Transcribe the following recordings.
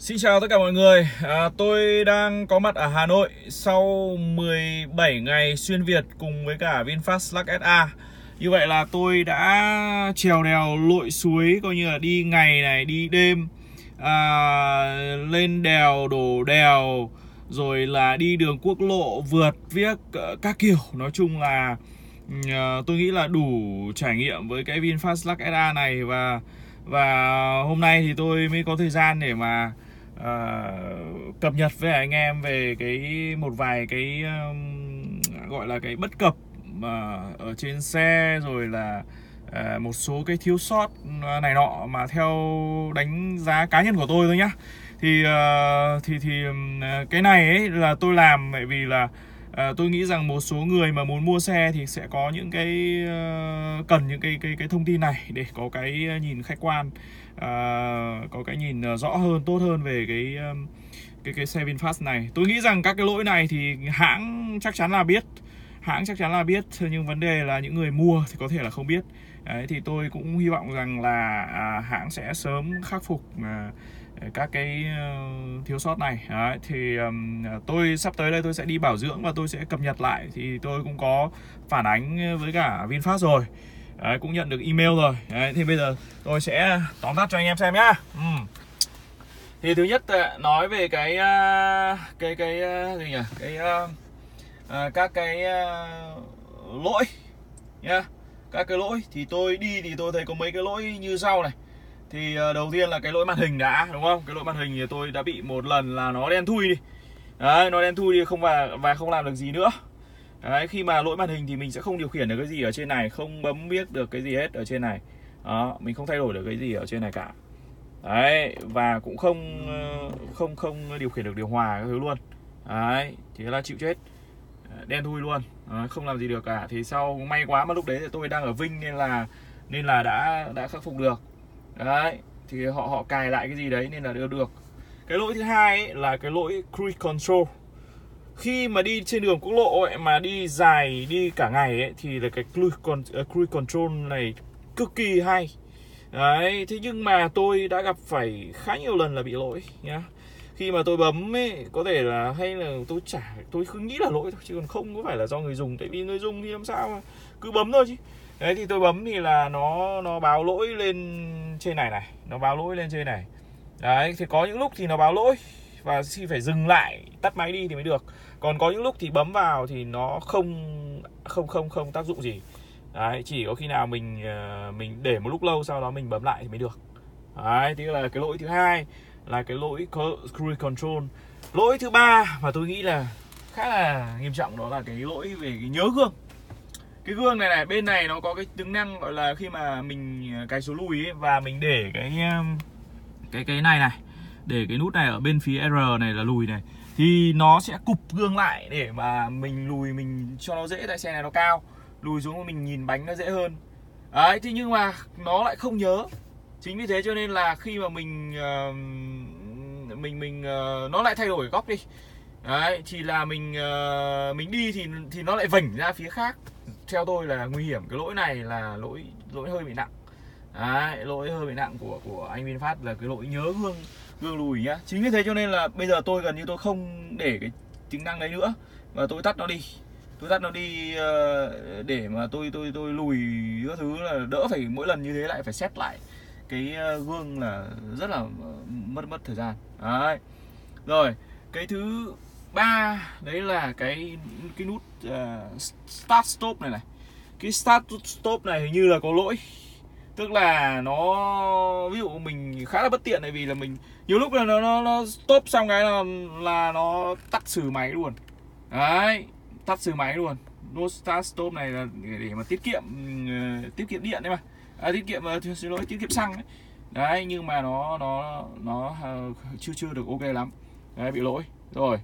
Xin chào tất cả mọi người, tôi đang có mặt ở Hà Nội sau 17 ngày xuyên Việt cùng với cả VinFast Lux SA. Như vậy là tôi đã trèo đèo lội suối, coi như là đi ngày này, đi đêm, lên đèo, đổ đèo, rồi là đi đường quốc lộ, vượt viếc các kiểu. Nói chung là tôi nghĩ là đủ trải nghiệm với cái VinFast Lux SA này. Và hôm nay thì tôi mới có thời gian để mà cập nhật với anh em về một vài cái gọi là cái bất cập ở trên xe, rồi là một số cái thiếu sót này nọ mà theo đánh giá cá nhân của tôi thôi nhá. Thì cái này ấy là tôi làm bởi vì là tôi nghĩ rằng một số người mà muốn mua xe thì sẽ có những cái cần những cái thông tin này để có cái nhìn khách quan, có cái nhìn rõ hơn, tốt hơn về cái xe VinFast này. Tôi nghĩ rằng các cái lỗi này thì hãng chắc chắn là biết, nhưng vấn đề là những người mua thì có thể là không biết. Đấy, thì tôi cũng hy vọng rằng là hãng sẽ sớm khắc phục các cái thiếu sót này. Đấy, thì tôi sắp tới đây tôi sẽ đi bảo dưỡng và tôi sẽ cập nhật lại. Thì tôi cũng có phản ánh với cả VinFast rồi. Đấy, cũng nhận được email rồi. Đấy, thì bây giờ tôi sẽ tóm tắt cho anh em xem nhá. Thì thứ nhất nói về các cái lỗi nhá. Các cái lỗi thì tôi đi thì tôi thấy có mấy cái lỗi như sau này. Thì đầu tiên là cái lỗi màn hình đã, đúng không? Cái lỗi màn hình thì tôi đã bị một lần là nó đen thui đi. Đấy, nó đen thui đi và không làm được gì nữa. Đấy, khi mà lỗi màn hình thì mình sẽ không điều khiển được cái gì ở trên này, không bấm biết được cái gì hết ở trên này. Đó, mình không thay đổi được cái gì ở trên này cả. Đấy, và cũng không điều khiển được điều hòa các thứ luôn. Đấy, thế là chịu chết. Đen thui luôn, không làm gì được cả. Thì sau may quá mà lúc đấy thì tôi đang ở Vinh nên là đã khắc phục được. Đấy, thì họ cài lại cái gì đấy nên là đưa được. Cái lỗi thứ hai ấy là cái lỗi cruise control. Khi mà đi trên đường quốc lộ ấy, mà đi dài đi cả ngày ấy, thì là cái cruise control này cực kỳ hay. Đấy, thế nhưng mà tôi đã gặp phải khá nhiều lần là bị lỗi nhá. Khi mà tôi bấm ấy, có thể là hay là tôi cứ nghĩ là lỗi thôi, chứ còn không có phải là do người dùng. Tại vì người dùng thì làm sao mà cứ bấm thôi chứ. Đấy, thì tôi bấm thì là nó báo lỗi lên trên này, nó báo lỗi lên trên này. Đấy, thì có những lúc thì nó báo lỗi và khi phải dừng lại, tắt máy đi thì mới được. Còn có những lúc thì bấm vào thì nó không tác dụng gì. Đấy, chỉ có khi nào mình để một lúc lâu sau đó mình bấm lại thì mới được. Đấy, thì là cái lỗi thứ hai là cái lỗi cruise control. Lỗi thứ ba mà tôi nghĩ là khá là nghiêm trọng đó là cái lỗi về cái nhớ gương. Cái gương này, bên này nó có cái tính năng gọi là khi mà mình cái số lùi ấy, và mình để cái này, để cái nút này ở bên phía R này là lùi này, thì nó sẽ cụp gương lại để mà mình lùi mình cho nó dễ. Tại xe này nó cao, lùi xuống mình nhìn bánh nó dễ hơn. Đấy, thế nhưng mà nó lại không nhớ. Chính vì thế cho nên là khi mà mình nó lại thay đổi góc đi. Đấy, thì là mình đi thì nó lại vảnh ra phía khác. Theo tôi là nguy hiểm. Cái lỗi này là lỗi hơi bị nặng. Đấy, lỗi hơi bị nặng của anh VinFast là cái lỗi nhớ gương lùi nhá. Chính vì thế cho nên là bây giờ tôi gần như tôi không để cái tính năng đấy nữa và tôi tắt nó đi. Tôi tắt nó đi để mà tôi lùi các thứ, là đỡ phải mỗi lần như thế lại phải xét lại cái gương, là rất là mất thời gian. Đấy. Rồi, cái thứ ba đấy là cái nút start stop này. Cái start stop này hình như là có lỗi. Tức là nó, ví dụ mình khá là bất tiện, tại vì là mình nhiều lúc là nó stop xong cái là nó tắt xử máy luôn. Đấy, tắt xử máy luôn. Nút start stop này là để mà tiết kiệm điện đấy mà. À, tiết kiệm xăng đấy. Đấy, nhưng mà nó chưa được ok lắm. Đấy, bị lỗi. Rồi.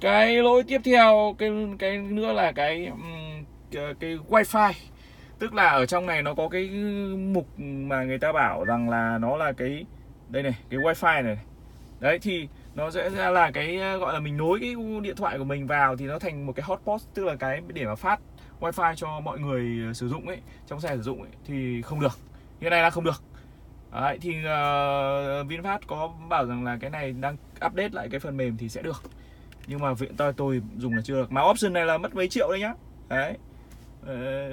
Cái lỗi tiếp theo cái nữa là cái wifi. Tức là ở trong này nó có cái mục mà người ta bảo rằng là nó là cái đây này, cái wifi này. Đấy, thì nó sẽ ra là cái gọi là mình nối cái điện thoại của mình vào thì nó thành một cái hotspot, tức là cái để mà phát wifi cho mọi người sử dụng ấy, trong xe sử dụng ấy, thì không được. Như này là không được. Đấy, thì VinFast có bảo rằng là cái này đang update lại cái phần mềm thì sẽ được. Nhưng mà hiện tại tôi dùng là chưa được. Mà option này là mất mấy triệu đấy nhá. Đấy.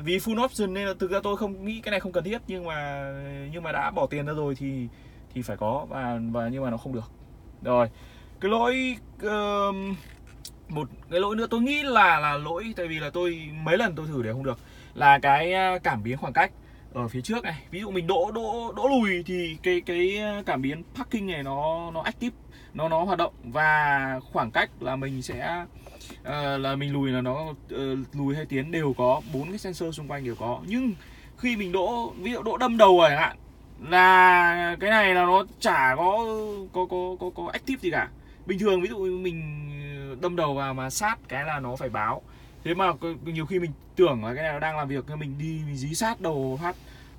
Vì full option nên là thực ra tôi không nghĩ cái này không cần thiết, nhưng mà đã bỏ tiền ra rồi thì phải có, và nhưng mà nó không được. Rồi. Cái lỗi một cái lỗi nữa tôi nghĩ là lỗi, tại vì là tôi mấy lần tôi thử đều không được, là cái cảm biến khoảng cách ở phía trước này. Ví dụ mình đỗ lùi thì cái cảm biến parking này nó active, nó hoạt động, và khoảng cách là mình sẽ là mình lùi là nó lùi hay tiến đều có, 4 cái sensor xung quanh đều có. Nhưng khi mình đỗ, ví dụ đỗ đâm đầu chẳng hạn, là cái này là nó chả có active gì cả. Bình thường ví dụ mình đâm đầu vào mà sát cái là nó phải báo. Thế mà nhiều khi mình tưởng là cái này nó đang làm việc, mình đi mình dí sát đầu phát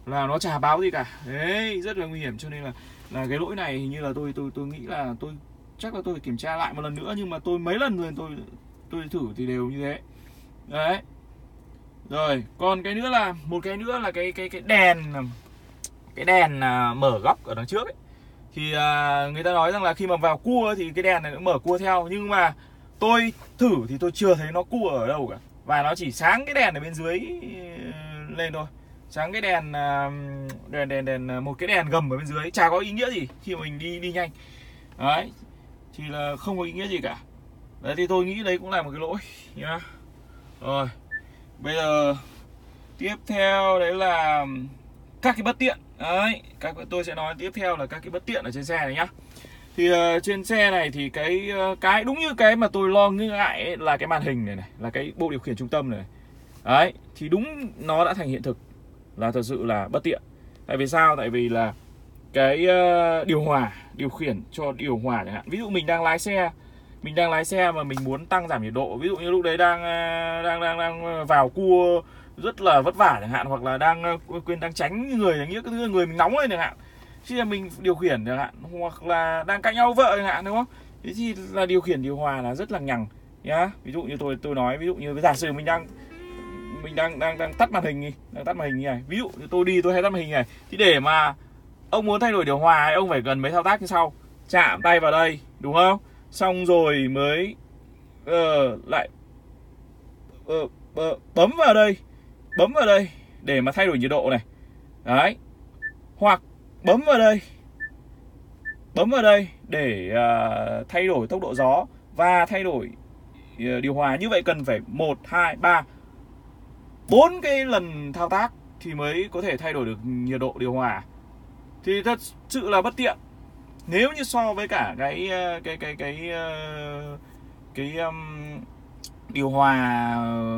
là nó chả báo gì cả. Đấy, rất là nguy hiểm. Cho nên là cái lỗi này hình như là tôi nghĩ là tôi chắc là tôi phải kiểm tra lại một lần nữa, nhưng mà tôi mấy lần rồi tôi thử thì đều như thế. Đấy. Rồi, còn cái nữa là cái đèn, mở góc ở đằng trước ấy. Thì người ta nói rằng là khi mà vào cua thì cái đèn này nó mở cua theo, nhưng mà tôi thử thì tôi chưa thấy nó cua ở đâu cả, và nó chỉ sáng cái đèn ở bên dưới lên thôi, sáng cái đèn một cái đèn gầm ở bên dưới, chả có ý nghĩa gì khi mà mình đi nhanh. Đấy, thì là không có ý nghĩa gì cả. Đấy, thì tôi nghĩ đấy cũng là một cái lỗi nhá. Rồi, bây giờ tiếp theo đấy là các cái bất tiện. Đấy, tôi sẽ nói tiếp theo là các cái bất tiện ở trên xe này nhá. Thì trên xe này thì cái đúng như cái mà tôi lo ngại ấy, là cái màn hình này là cái bộ điều khiển trung tâm này. Đấy, thì đúng nó đã thành hiện thực là thật sự là bất tiện. Tại vì sao? Tại vì là cái điều khiển cho điều hòa chẳng hạn. Ví dụ mình đang lái xe, mà mình muốn tăng giảm nhiệt độ, ví dụ như lúc đấy đang vào cua rất là vất vả chẳng hạn, hoặc là đang tránh người chẳng hạn, người mình nóng lên chẳng hạn, chứ là mình điều khiển chẳng hạn, hoặc là đang cãi nhau vợ chẳng hạn, đúng không? Thế thì là điều khiển điều hòa là rất là nhằng nhá. Ví dụ như tôi nói, ví dụ như giả sử mình đang tắt màn hình đi, như này. Ví dụ như tôi đi tôi hay tắt màn hình này, thì để mà ông muốn thay đổi điều hòa ấy, ông phải gần mấy thao tác như sau: chạm tay vào đây, đúng không? Xong rồi mới lại bấm vào đây để mà thay đổi nhiệt độ này. Đấy. Hoặc bấm vào đây để thay đổi tốc độ gió và thay đổi điều hòa. Như vậy cần phải 1, 2, 3, 4 cái lần thao tác thì mới có thể thay đổi được nhiệt độ điều hòa. Thì thật sự là bất tiện. Nếu như so với cả cái điều hòa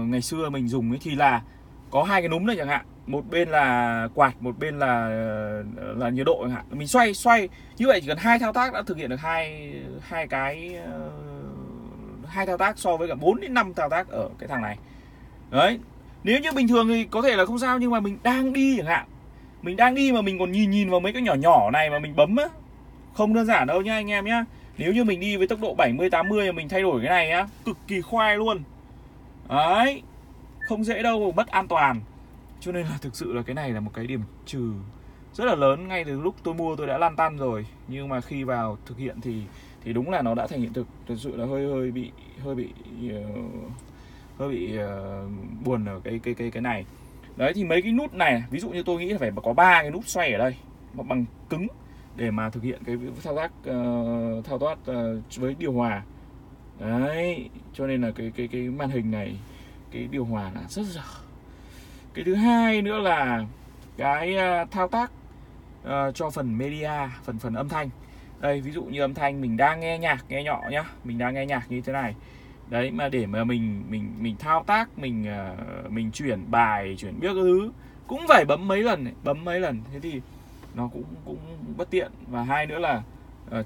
ngày xưa mình dùng ấy, thì là có hai cái núm này chẳng hạn, một bên là quạt, một bên là nhiệt độ chẳng hạn. Mình xoay như vậy chỉ cần hai thao tác đã thực hiện được hai thao tác so với cả 4 đến 5 thao tác ở cái thằng này. Đấy, nếu như bình thường thì có thể là không sao, nhưng mà mình đang đi chẳng hạn, mình đang đi mà mình còn nhìn vào mấy cái nhỏ này mà mình bấm á, không đơn giản đâu nhá anh em nhá. Nếu như mình đi với tốc độ 70-80 mình thay đổi cái này á, cực kỳ khoai luôn. Đấy, không dễ đâu, mất an toàn. Cho nên là thực sự là cái này là một cái điểm trừ rất là lớn. Ngay từ lúc tôi mua tôi đã lăn tăn rồi, nhưng mà khi vào thực hiện thì đúng là nó đã thành hiện thực. Thật sự là hơi bị buồn ở cái này. Đấy, thì mấy cái nút này, ví dụ như tôi nghĩ là phải có 3 cái nút xoay ở đây bằng cứng để mà thực hiện cái thao tác với điều hòa. Đấy, cho nên là cái màn hình này, cái điều hòa là rất dở. Cái thứ hai nữa là cái thao tác cho phần media, phần âm thanh. Đây, ví dụ như âm thanh mình đang nghe nhạc, nghe nhỏ nhá, mình đang nghe nhạc như thế này. Đấy, mà để mà mình thao tác, mình chuyển bài, chuyển biết các thứ cũng phải bấm mấy lần. Thế thì nó cũng bất tiện. Và hai nữa là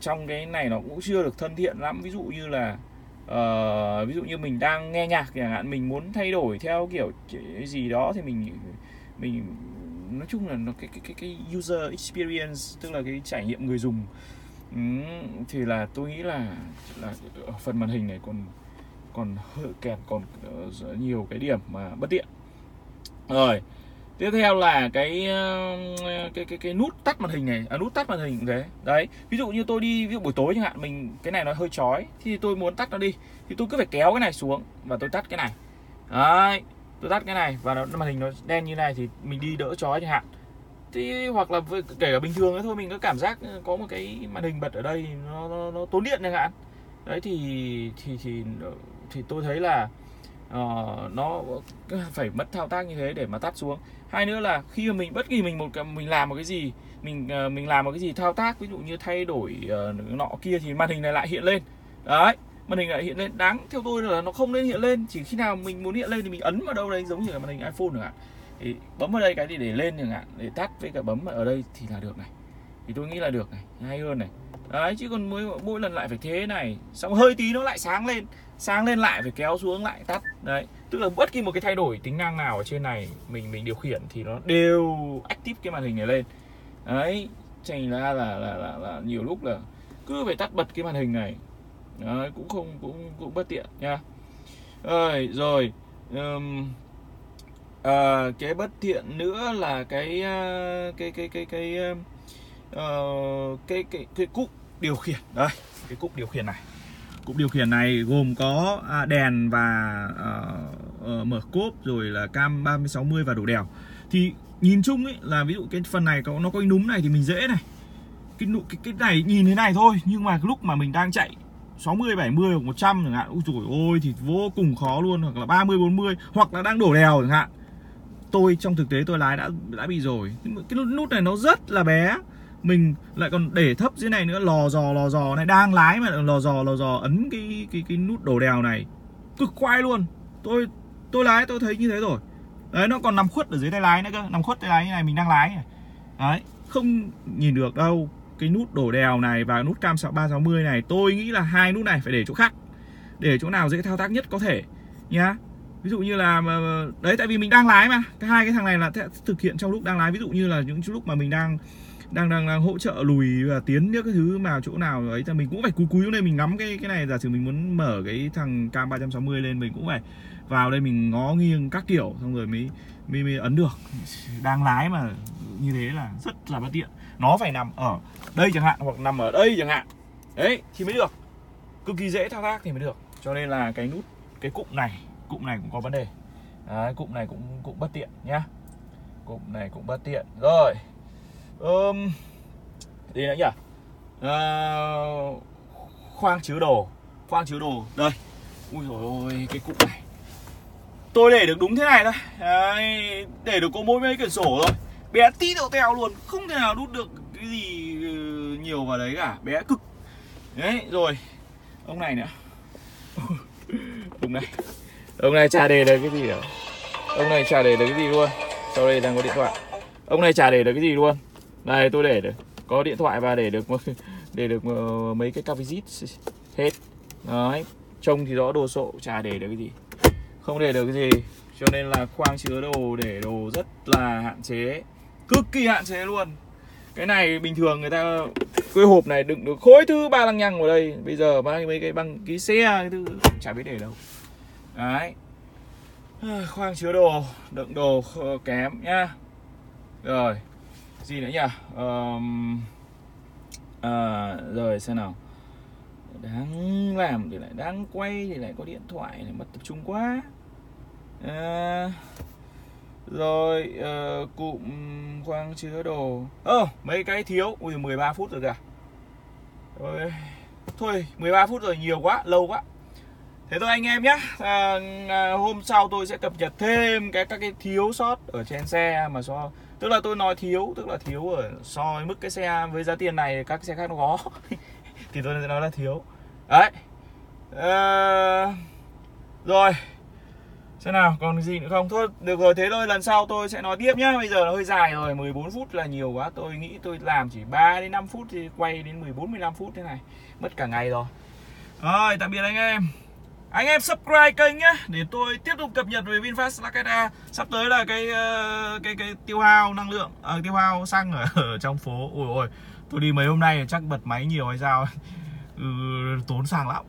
trong cái này nó cũng chưa được thân thiện lắm. Ví dụ như là ví dụ như mình đang nghe nhạc chẳng hạn, mình muốn thay đổi theo kiểu gì đó thì mình nói chung là nó cái user experience, tức là cái trải nghiệm người dùng, thì là tôi nghĩ là phần màn hình này còn hơi kẹt, còn nhiều cái điểm mà bất tiện. Rồi, Tiếp theo là cái nút tắt màn hình này, nút tắt màn hình cũng thế. Đấy, ví dụ như tôi đi, ví dụ buổi tối chẳng hạn, mình cái này nó hơi chói thì tôi muốn tắt nó đi thì tôi cứ phải kéo cái này xuống và tôi tắt cái này. Đấy, tôi tắt cái này và nó, màn hình nó đen như này thì mình đi đỡ chói chẳng hạn. Thì hoặc là kể cả bình thường ấy thôi, mình có cảm giác có một cái màn hình bật ở đây nó tốn điện chẳng hạn. Đấy thì tôi thấy là nó phải mất thao tác như thế để mà tắt xuống. Hai nữa là khi mà mình bất kỳ mình làm một cái gì, mình làm một cái gì thao tác, ví dụ như thay đổi nọ kia thì màn hình này lại hiện lên. Đấy, màn hình lại hiện lên. Đáng theo tôi là nó không nên hiện lên, chỉ khi nào mình muốn hiện lên thì mình ấn vào đâu đấy, giống như là màn hình iPhone chẳng hạn. Thì bấm vào đây cái gì để lên chẳng hạn, để tắt với cả bấm ở đây thì là được này. Thì tôi nghĩ là được này, hay hơn này. Đấy, chứ còn mỗi lần lại phải thế này, xong hơi tí nó lại sáng lên lại phải kéo xuống lại tắt. Đấy, tức là bất kỳ một cái thay đổi tính năng nào ở trên này mình điều khiển thì nó đều active cái màn hình này lên. Đấy, thành ra là nhiều lúc là cứ phải tắt bật cái màn hình này. Đấy, cũng bất tiện nha. Rồi cái bất tiện nữa là cái cụm điều khiển. Đây, cái cụm điều khiển này. Cụm điều khiển này gồm có đèn và mở cốp, rồi là cam 30-60 và đổ đèo. Thì nhìn chung ấy là ví dụ cái phần này nó có cái núm này thì mình dễ này. Cái này nhìn thế này thôi, nhưng mà lúc mà mình đang chạy 60, 70 hoặc 100 chẳng hạn, ôi trời ơi thì vô cùng khó luôn, hoặc là 30, 40 hoặc là đang đổ đèo chẳng hạn. Tôi trong thực tế tôi lái đã bị rồi. Cái nút này nó rất là bé. Mình lại còn để thấp dưới này nữa, lò dò này, đang lái mà lò dò ấn cái nút đổ đèo này cực quay luôn. Tôi lái tôi thấy như thế rồi. Đấy, nó còn nằm khuất ở dưới tay lái nữa cơ, nằm khuất tay lái như này, mình đang lái này. Đấy, không nhìn được đâu. Cái nút đổ đèo này và nút cam 360 này, tôi nghĩ là hai nút này phải để chỗ khác. Để chỗ nào dễ thao tác nhất có thể nhá. Ví dụ như là đấy, tại vì mình đang lái mà. Cái hai cái thằng này là thực hiện trong lúc đang lái, ví dụ như là những lúc mà mình đang hỗ trợ lùi và tiến nữa, cái thứ mà chỗ nào ấy thì mình cũng phải cúi lên, mình ngắm cái này. Giả sử mình muốn mở cái thằng cam 360 lên, mình cũng phải vào đây mình ngó nghiêng các kiểu xong rồi mới ấn được. Đang lái mà như thế là rất là bất tiện. Nó phải nằm ở đây chẳng hạn, hoặc nằm ở đây chẳng hạn. Đấy thì mới được, cực kỳ dễ thao tác thì mới được. Cho nên là cái nút, cái cụm này cũng có vấn đề. Đấy, cụm này cũng bất tiện nhá. Cụm này cũng bất tiện. Rồi gì nữa nhỉ? Khoang chứa đồ đây. Ui dồi ôi, cái cụm này tôi để được đúng thế này thôi. Đấy, để được có mỗi mấy quyển sổ thôi, bé tí đậu teo luôn, không thể nào đút được cái gì nhiều vào đấy cả, bé cực. Đấy, rồi ông này nữa. Ông này chả để được cái gì nữa. Ông này chả để được cái gì luôn. Sau đây đang có điện thoại. Ông này chả để được cái gì luôn. Này, tôi để được có điện thoại và để được mấy cái cà visit hết. Đấy, trông thì rõ đồ sộ, chả để được cái gì, không để được cái gì. Cho nên là khoang chứa đồ để đồ rất là hạn chế, cực kỳ hạn chế luôn. Cái này bình thường người ta cái hộp này đựng được khối thứ ba lăng nhăng vào đây, bây giờ mấy cái băng ký xe cái thứ chả biết để đâu. Đấy, khoang chứa đồ đựng đồ kém nhá. Rồi gì nữa nhỉ? Rồi xem nào, đang làm thì lại đang quay thì lại có điện thoại để mất tập trung quá. Rồi cụm khoang chứa đồ mấy cái thiếu. Ui 13 phút rồi kìa. Thôi 13 phút rồi, nhiều quá, lâu quá. Thế thôi anh em nhé. Hôm sau tôi sẽ cập nhật thêm các cái thiếu sót ở trên xe mà so. Tức là tôi nói thiếu, tức là thiếu ở so mức cái xe với giá tiền này các xe khác nó có. Thì tôi sẽ nói là thiếu. Đấy. Rồi xem nào, còn gì nữa không? Thôi được rồi, thế thôi, lần sau tôi sẽ nói tiếp nhá. Bây giờ nó hơi dài rồi, 14 phút là nhiều quá. Tôi nghĩ tôi làm chỉ 3 đến 5 phút thì quay đến 14-15 phút thế này, mất cả ngày rồi. Rồi, tạm biệt anh em. Anh em subscribe kênh nhá, để tôi tiếp tục cập nhật về VinFast Lux SA. Sắp tới là cái tiêu hao năng lượng, tiêu hao xăng ở trong phố. Ôi ôi, tôi đi mấy hôm nay chắc bật máy nhiều hay sao. Tốn xăng lắm.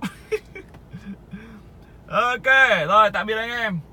Ok, rồi tạm biệt anh em.